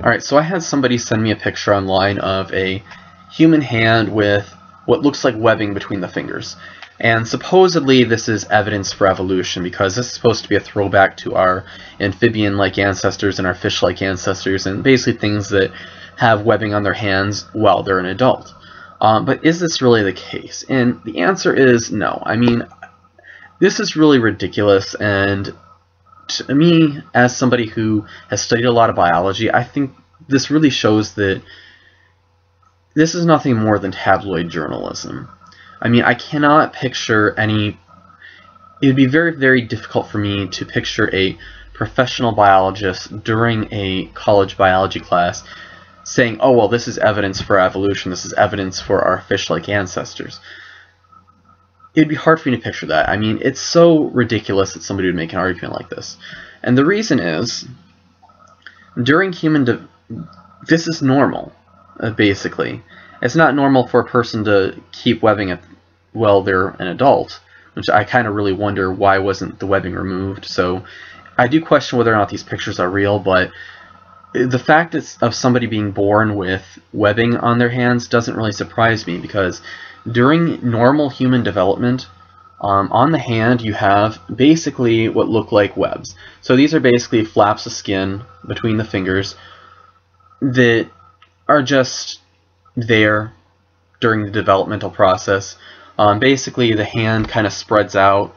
Alright, so I had somebody send me a picture online of a human hand with what looks like webbing between the fingers. And supposedly this is evidence for evolution, because this is supposed to be a throwback to our amphibian-like ancestors and our fish-like ancestors, and basically things that have webbing on their hands while they're an adult. But is this really the case? And the answer is no. I mean, this is really ridiculous, and to me, as somebody who has studied a lot of biology, I think this really shows that this is nothing more than tabloid journalism. I mean, I cannot picture any... It would be very, very difficult for me to picture a professional biologist during a college biology class saying, oh, well, this is evidence for evolution, this is evidence for our fish-like ancestors. It'd be hard for me to picture that. I mean, it's so ridiculous that somebody would make an argument like this. And the reason is, during human this is normal, basically. It's not normal for a person to keep webbing while they're an adult, which I kind of really wonder why wasn't the webbing removed. So I do question whether or not these pictures are real, but the fact of somebody being born with webbing on their hands doesn't really surprise me, because during normal human development, on the hand you have basically what look like webs. So these are basically flaps of skin between the fingers that are just there during the developmental process. Basically the hand kind of spreads out.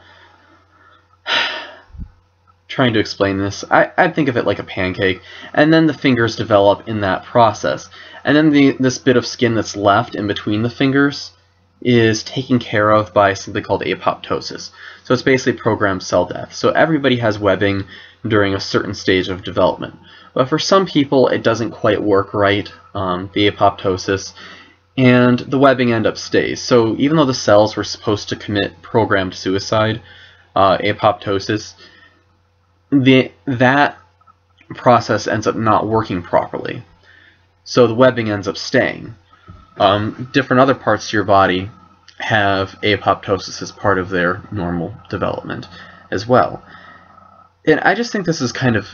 Trying to explain this, I think of it like a pancake, and then the fingers develop in that process. And then this bit of skin that's left in between the fingers is taken care of by something called apoptosis. So it's basically programmed cell death. So everybody has webbing during a certain stage of development. But for some people, it doesn't quite work right, the apoptosis, and the webbing end up stays. So even though the cells were supposed to commit programmed suicide, apoptosis, that process ends up not working properly. So the webbing ends up staying. Different other parts of your body have apoptosis as part of their normal development as well. And I just think this is kind of...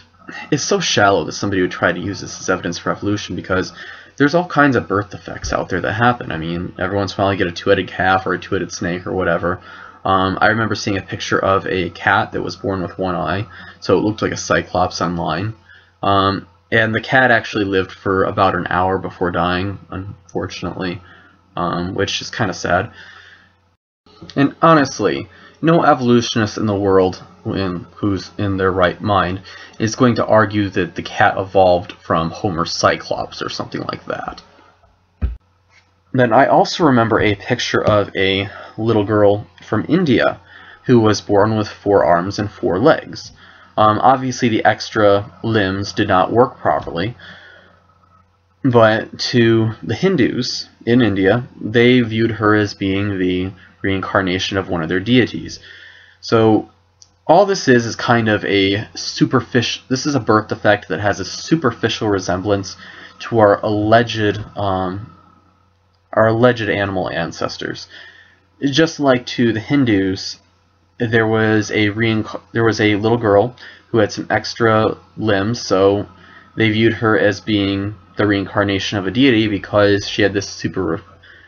It's so shallow that somebody would try to use this as evidence for evolution, because there's all kinds of birth defects out there that happen. I mean, every once in a while you get a two-headed calf or a two-headed snake or whatever. I remember seeing a picture of a cat that was born with one eye, so it looked like a cyclops online. And the cat actually lived for about an hour before dying, unfortunately, which is kind of sad. And honestly, no evolutionist in the world who's in their right mind is going to argue that the cat evolved from Homo cyclops or something like that. Then I also remember a picture of a little girl from India who was born with 4 arms and 4 legs. Obviously the extra limbs did not work properly, but to the Hindus in India, they viewed her as being the reincarnation of one of their deities. So all this is kind of a superficial, this is a birth defect that has a superficial resemblance to our alleged animal ancestors. Just like to the Hindus, there was a little girl who had some extra limbs, so they viewed her as being the reincarnation of a deity because she had this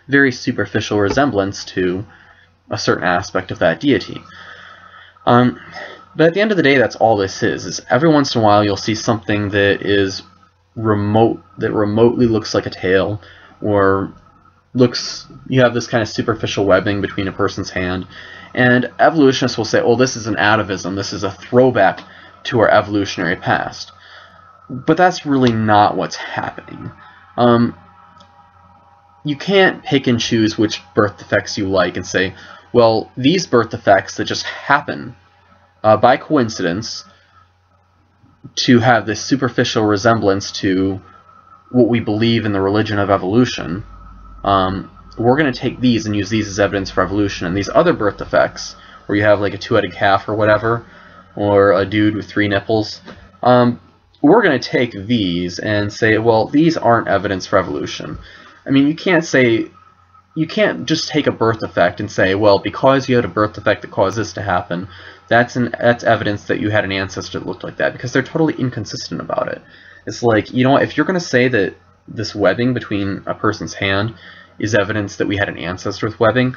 very superficial resemblance to a certain aspect of that deity. But at the end of the day, that's all this is every once in a while you'll see something that is remotely looks like a tail, or you have this kind of superficial webbing between a person's hand. And evolutionists will say, oh, this is an atavism, this is a throwback to our evolutionary past. But that's really not what's happening. You can't pick and choose which birth defects you like and say, well, these birth defects that just happen by coincidence to have this superficial resemblance to what we believe in the religion of evolution, we're going to take these and use these as evidence for evolution. And these other birth defects, where you have like a two-headed calf or whatever, or a dude with 3 nipples, we're going to take these and say, well, these aren't evidence for evolution. I mean, you can't just take a birth defect and say, well, because you had a birth defect that caused this to happen, that's evidence that you had an ancestor that looked like that, because they're totally inconsistent about it. It's like, you know what, if you're going to say that this webbing between a person's hand is evidence that we had an ancestor with webbing,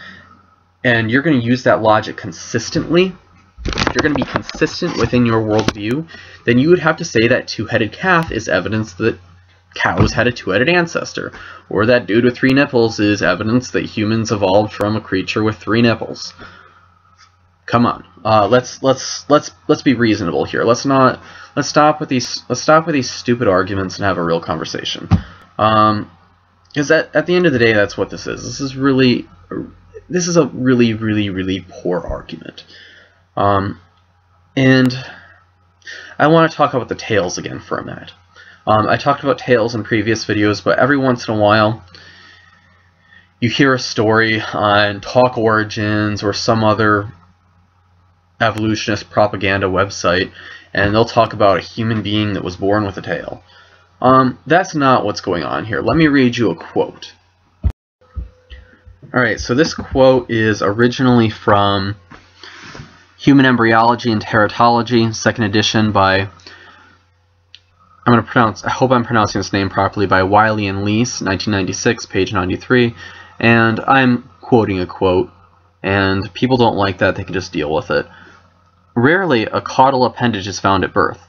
and you're going to use that logic consistently, if you're going to be consistent within your worldview, then you would have to say that two-headed calf is evidence that cows had a two-headed ancestor, or that dude with three nipples is evidence that humans evolved from a creature with three nipples. Come on, let's be reasonable here. Let's stop with these stupid arguments and have a real conversation. Because at the end of the day, that's what this is. This is a really poor argument. And I want to talk about the tails again for a minute. I talked about tails in previous videos, but every once in a while you hear a story on Talk Origins or some other evolutionist propaganda website, and they'll talk about a human being that was born with a tail. That's not what's going on here. Let me read you a quote. Alright, so this quote is originally from Human Embryology and Teratology, 2nd edition by... I hope I'm pronouncing this name properly, by Wiley and Lees, 1996, page 93, and I'm quoting a quote, and people don't like that, they can just deal with it. Rarely a caudal appendage is found at birth.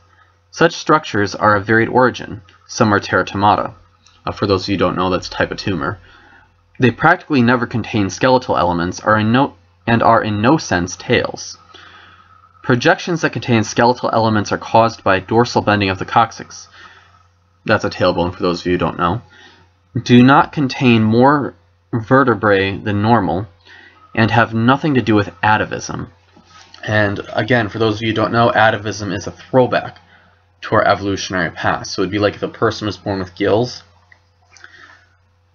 Such structures are of varied origin. Some are teratomata. For those of you who don't know, that's a type of tumor. They practically never contain skeletal elements and are in no sense tails. Projections that contain skeletal elements are caused by dorsal bending of the coccyx. That's a tailbone for those of you who don't know. Do not contain more vertebrae than normal and have nothing to do with atavism. And again, for those of you who don't know, atavism is a throwback to our evolutionary past. So it would be like if a person was born with gills.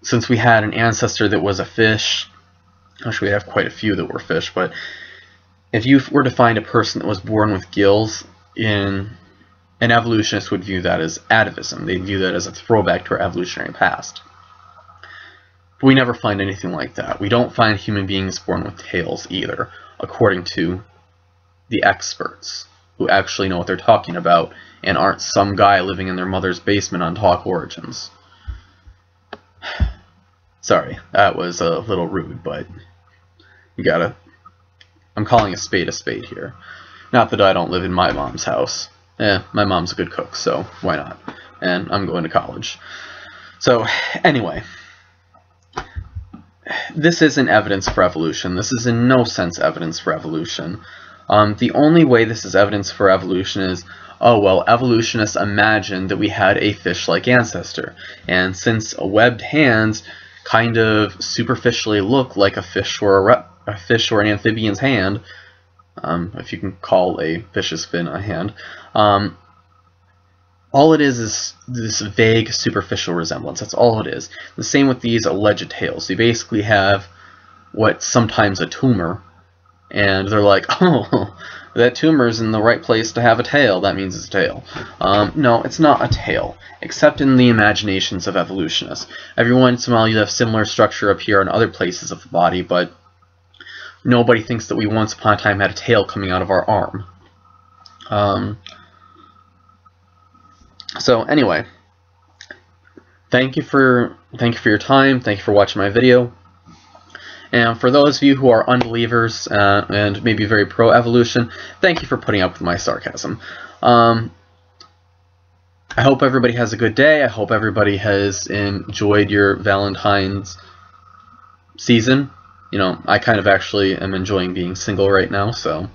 Since we had an ancestor that was a fish, actually we have quite a few that were fish, but if you were to find a person that was born with gills, an evolutionist would view that as atavism. They'd view that as a throwback to our evolutionary past. But we never find anything like that. We don't find human beings born with tails either, according to the experts who actually know what they're talking about and aren't some guy living in their mother's basement on Talk Origins. Sorry, that was a little rude, but you gotta... I'm calling a spade here. Not that I don't live in my mom's house. My mom's a good cook, so why not? And I'm going to college. So, anyway. This isn't evidence for evolution. This is in no sense evidence for evolution. The only way this is evidence for evolution is, oh, well, evolutionists imagined that we had a fish-like ancestor. And since webbed hands kind of superficially look like a fish or a fish or an amphibian's hand, if you can call a fish's fin a hand, all it is this vague superficial resemblance. That's all it is. The same with these alleged tails. You basically have what's sometimes a tumor, and they're like, oh, that tumor's in the right place to have a tail. That means it's a tail. No, it's not a tail, except in the imaginations of evolutionists. Every once in a while you have similar structure up here in other places of the body, but nobody thinks that we once upon a time had a tail coming out of our arm. So anyway, thank you for your time. Thank you for watching my video. And for those of you who are unbelievers and maybe very pro-evolution, thank you for putting up with my sarcasm. I hope everybody has a good day. I hope everybody has enjoyed your Valentine's season. You know, I kind of actually am enjoying being single right now, so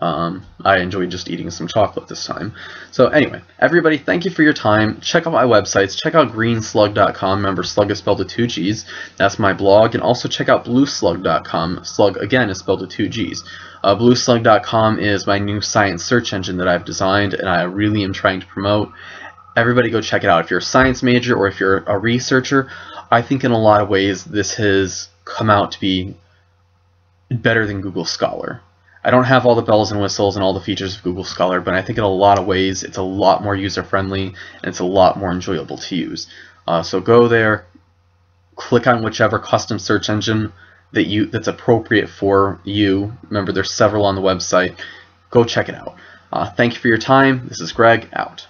I enjoy just eating some chocolate this time. So anyway, everybody, thank you for your time. Check out my websites. Check out Greenslug.com. Remember, slug is spelled with two G's. That's my blog. And also check out Blueslug.com. Slug, again, is spelled with two G's. Blueslug.com is my new science search engine that I've designed, and I really am trying to promote. Everybody go check it out. If you're a science major or if you're a researcher, I think in a lot of ways this has come out to be better than Google Scholar. I don't have all the bells and whistles and all the features of Google Scholar, but I think in a lot of ways it's a lot more user-friendly and it's a lot more enjoyable to use. So go there, click on whichever custom search engine that's appropriate for you. Remember, there's several on the website. Go check it out. Thank you for your time. This is Greg, out.